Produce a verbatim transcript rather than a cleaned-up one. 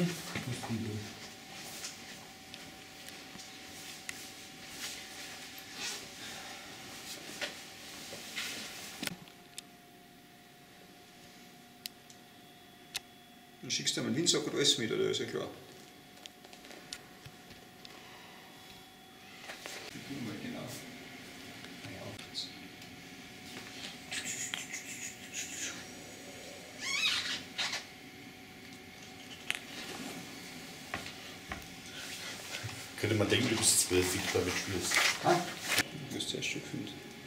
ist die Zwiebel. Dann schickst du mal den Winsack und alles mit, oder ist ja klar. Könnte man denken, du bist zwölf, damit spielst. Ah. Du hast ja ein Stück gefunden.